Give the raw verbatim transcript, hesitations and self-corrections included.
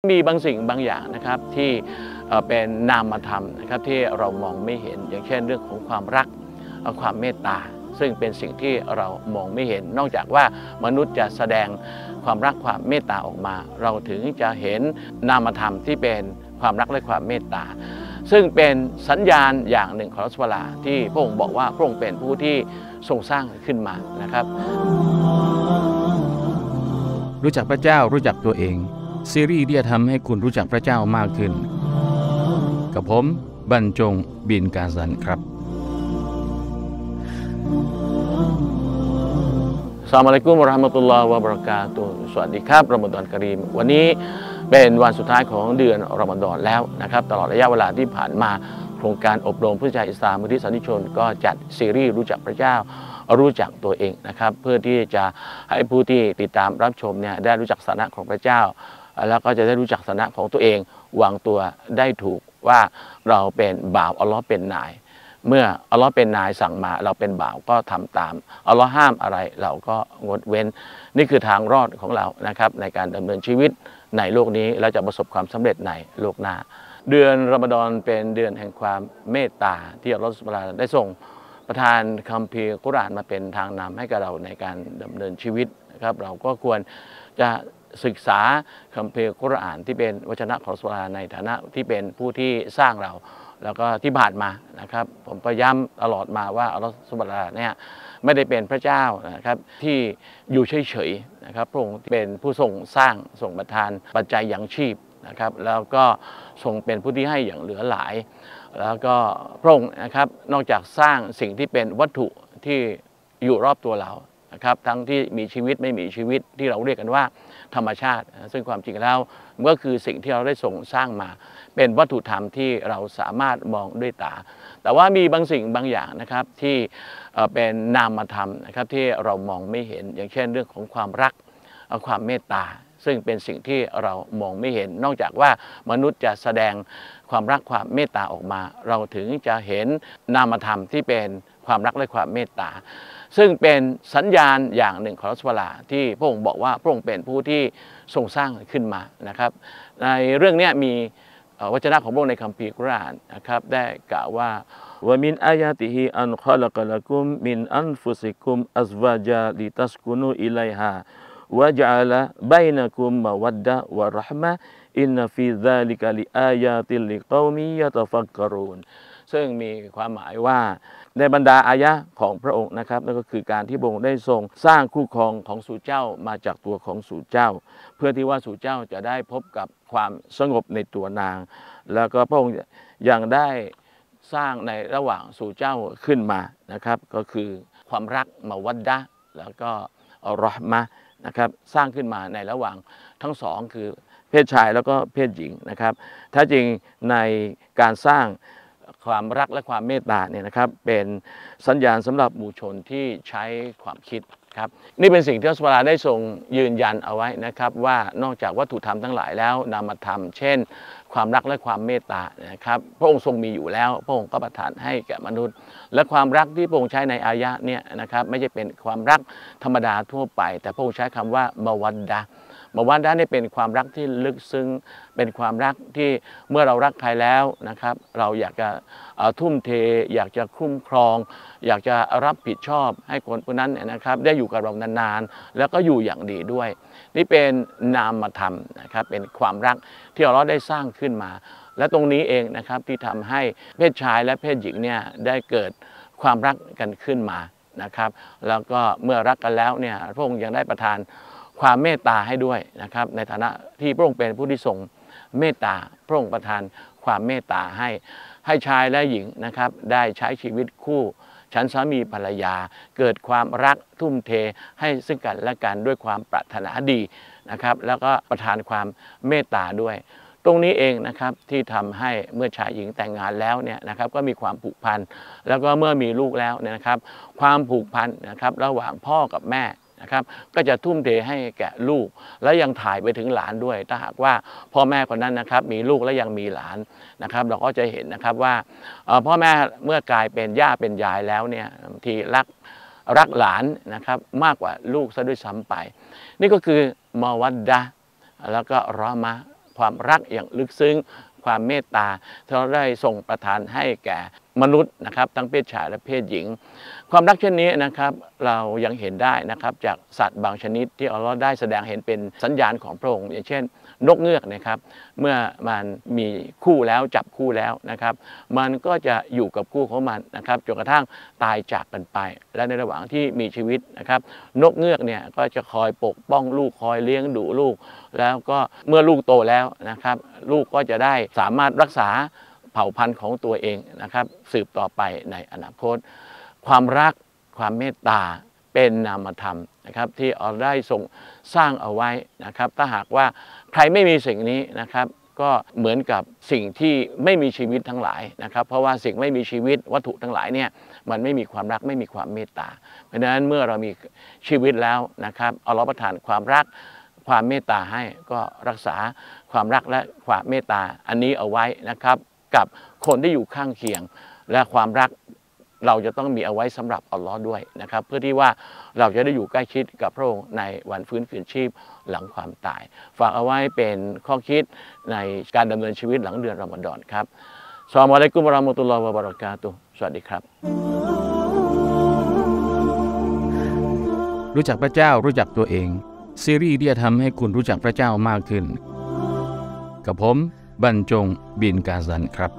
มีบางสิ่งบางอย่างนะครับที่เป็นนามธรรมนะครับที่เรามองไม่เห็นอย่างเช่นเรื่องของความรักความเมตตาซึ่งเป็นสิ่งที่เรามองไม่เห็นนอกจากว่ามนุษย์จะแสดงความรักความเมตตาออกมาเราถึงจะเห็นนามธรรมที่เป็นความรักและความเมตตาซึ่งเป็นสัญญาณอย่างหนึ่งของอัลลอฮฺซุบฮานะฮูวะตะอาลาที่พระองค์บอกว่าพระองค์เป็นผู้ที่ทรงสร้างขึ้นมานะครับรู้จักพระเจ้ารู้จักตัวเองซีรีส์ที่จะทำให้คุณรู้จักพระเจ้ามากขึ้นกับผมบรรจงบินกาซันครับอัสสลามุอะลัยกุม วะเราะห์มะตุลลอฮิ วะบะเราะกาตุฮ์สวัสดีครับรอมฎอนกะรีมวันนี้เป็นวันสุดท้ายของเดือนรอมฎอนแล้วนะครับตลอดระยะเวลาที่ผ่านมาโครงการอบรมผู้ชายอิสลามมุทิสันนิชนก็จัดซีรีส์รู้จักพระเจ้ารู้จักตัวเองนะครับเพื่อที่จะให้ผู้ที่ติดตามรับชมเนี่ยได้รู้จักสถานะของพระเจ้าแล้วก็จะได้รู้จักสถานะของตัวเองวางตัวได้ถูกว่าเราเป็นบ่าวอัลลอฮ์เป็นนายเมื่ออัลลอฮ์เป็นนายสั่งมาเราเป็นบ่าวก็ทำตามอัลลอฮ์ห้ามอะไรเราก็งดเว้นนี่คือทางรอดของเรานะครับในการดำเนินชีวิตในโลกนี้เราจะประสบความสำเร็จในโลกหน้าเดือนรอมฎอนเป็นเดือนแห่งความเมตตาที่อัลลอฮ์ซุบฮานะฮูวะตะอาลาได้ส่งประทานคัมภีร์กุรอานมาเป็นทางนำให้กับเราในการดำเนินชีวิตนะครับเราก็ควรจะศึกษาคัมภีร์กุรอานที่เป็นวจนะของอัลลอฮ์ซุบฮานะฮูวะตะอาลาในฐานะที่เป็นผู้ที่สร้างเราแล้วก็ที่ผ่านมานะครับผมก็ย้ำตลอดมาว่าอัลลอฮฺซุบฮานะฮูวะตะอาลาเนี่ยไม่ได้เป็นพระเจ้านะครับที่อยู่เฉยๆนะครับพระองค์เป็นผู้ทรงสร้างทรงประทานปัจจัยยังชีพนะครับแล้วก็ทรงเป็นผู้ที่ให้อย่างเหลือหลายแล้วก็พระองค์นะครับนอกจากสร้างสิ่งที่เป็นวัตถุที่อยู่รอบตัวเรานะครับทั้งที่มีชีวิตไม่มีชีวิตที่เราเรียกกันว่าธรรมชาติซึ่งความจริงแล้วก็คือสิ่งที่เราได้ส่งสร้างมาเป็นวัตถุธรรมที่เราสามารถมองด้วยตาแต่ว่ามีบางสิ่งบางอย่างนะครับที่เป็นนามธรรมนะครับที่เรามองไม่เห็นอย่างเช่นเรื่องของความรักความเมตตาซึ่งเป็นสิ่งที่เรามองไม่เห็นนอกจากว่ามนุษย์จะแสดงความรักความเมตตาออกมาเราถึงจะเห็นนามธรรมที่เป็นความรักและความเมตตาซึ่งเป็นสัญญาณอย่างหนึ่งของอัลลอฮฺซุบฮานะฮูวะตะอาลาที่พระองค์บอกว่าพระองค์เป็นผู้ที่ทรงสร้างขึ้นมานะครับในเรื่องนี้มีวจนะของพระองค์ในคัมภีร์กุรอานนะครับได้กล่าวว่าวะมินอายาติฮิอันคอละกะละกุมมินอันฟุซิกุมอัซวาจาลิตัสกุนูอิลัยฮาวะญะอะละบัยนะกุมมะวัดดะวะเราะห์มะฮ์อินนะฟีซาลิกะลิอายาติลลิกอมิยะตะฟักกะรูนซึ่งมีความหมายว่าในบรรดาอายะห์ของพระองค์นะครับนั่นก็คือการที่พระองค์ได้ทรงสร้างคู่ครองของสู่เจ้ามาจากตัวของสู่เจ้าเพื่อที่ว่าสู่เจ้าจะได้พบกับความสงบในตัวนางแล้วก็พระองค์ยังได้สร้างในระหว่างสู่เจ้าขึ้นมานะครับก็คือความรักมาวัดดะแล้วก็อัลลอฮ์มะนะครับสร้างขึ้นมาในระหว่างทั้งสองคือเพศชายแล้วก็เพศหญิงนะครับถ้าจริงในการสร้างความรักและความเมตตาเนี่ยนะครับเป็นสัญญาณสำหรับหมู่ชนที่ใช้ความคิดครับนี่เป็นสิ่งที่อัลลอฮฺซุบฮานะฮูวะตะอาลาได้ทรงยืนยันเอาไว้นะครับว่านอกจากวัตถุธรรมทั้งหลายแล้วนามธรรมเช่นความรักและความเมตตานะครับพระองค์ทรงมีอยู่แล้วพระองค์ก็ประทานให้แก่มนุษย์และความรักที่พระองค์ใช้ในอายะเนี่ยนะครับไม่ใช่เป็นความรักธรรมดาทั่วไปแต่พระองค์ใช้คำว่ามะวัดดะห์มะวัดดะห์เนี่ยเป็นความรักที่ลึกซึ้งเป็นความรักที่เมื่อเรารักใครแล้วนะครับเราอยากจะทุ่มเทอยากจะคุ้มครองอยากจะรับผิดชอบให้คนคนนั้นนะครับได้อยู่กับเรานานๆแล้วก็อยู่อย่างดีด้วยนี่เป็นนามธรรมนะครับเป็นความรักที่อัลเลาะห์ได้สร้างขึ้นมาและตรงนี้เองนะครับที่ทำให้เพศชายและเพศหญิงเนี่ยได้เกิดความรักกันขึ้นมานะครับแล้วก็เมื่อรักกันแล้วเนี่ยพระองค์ยังได้ประทานความเมตตาให้ด้วยนะครับในฐานะที่พระองค์เป็นผู้ที่ทรงเมตตาพระองค์ประทานความเมตตาให้ให้ชายและหญิงนะครับได้ใช้ชีวิตคู่ฉันสามีภรรยาเกิดความรักทุ่มเทให้ซึ่งกันและกันด้วยความปรารถนาดีนะครับแล้วก็ประทานความเมตตาด้วยตรงนี้เองนะครับที่ทำให้เมื่อชายหญิงแต่งงานแล้วเนี่ยนะครับก็มีความผูกพันแล้วก็เมื่อมีลูกแล้วเนี่ยนะครับความผูกพันนะครับระหว่างพ่อกับแม่นะครับก็จะทุ่มเทให้แก่ลูกและยังถ่ายไปถึงหลานด้วยถ้าหากว่าพ่อแม่คนนั้นนะครับมีลูกและยังมีหลานนะครับเราก็จะเห็นนะครับว่าพ่อแม่เมื่อกลายเป็นย่าเป็นยายแล้วเนี่ยที่รักรักหลานนะครับมากกว่าลูกซะด้วยซ้ำไปนี่ก็คือมะวัดดะห์แล้วก็เราะห์มะฮ์ ความรักอย่างลึกซึ้งความเมตตาที่เราได้ส่งประทานให้แก่มนุษย์นะครับทั้งเพศชายและเพศหญิงความรักเช่นนี้นะครับเรายังเห็นได้นะครับจากสัตว์บางชนิดที่เราได้แสดงเห็นเป็นสัญญาณของพระองค์อย่างเช่นนกเงือกนะครับเมื่อมันมีคู่แล้วจับคู่แล้วนะครับมันก็จะอยู่กับคู่ของมันนะครับจนกระทั่งตายจากกันไปและในระหว่างที่มีชีวิตนะครับนกเงือกเนี่ยก็จะคอยปกป้องลูกคอยเลี้ยงดูลูกแล้วก็เมื่อลูกโตแล้วนะครับลูกก็จะได้สามารถรักษาเผ่าพันธุ์ของตัวเองนะครับสืบต่อไปในอนาคตความรักความเมตตาเป็นนามธรรมนะครับที่เราได้ส่งสร้างเอาไว้นะครับถ้าหากว่าใครไม่มีสิ่งนี้นะครับก็เหมือนกับสิ่งที่ไม่มีชีวิตทั้งหลายนะครับเพราะว่าสิ่งไม่มีชีวิตวัตถุทั้งหลายเนี่ยมันไม่มีความรักไม่มีความเมตตาเพราะฉะนั้นเมื่อเรามีชีวิตแล้วนะครับเอาเราประทานความรักความเมตตาให้ก็รักษาความรักและความเมตตาอันนี้เอาไว้นะครับกับคนที่อยู่ข้างเคียงและความรักเราจะต้องมีเอาไว้สำหรับอัลลอฮ์ด้วยนะครับเพื่อที่ว่าเราจะได้อยู่ใกล้ชิดกับพระองค์ในวันฟื้นคืนชีพหลังความตายฝากเอาไว้เป็นข้อคิดในการดำเนินชีวิตหลังเดือนรอมฎอนครับอัสลามุอะลัยกุม วะเราะมะตุลลอฮิ วะบะเราะกาตุฮ์สวัสดีครับรู้จักพระเจ้ารู้จักตัวเองซีรีส์ที่จะทำให้คุณรู้จักพระเจ้ามากขึ้นกับผมบรรจง บินกาซันครับ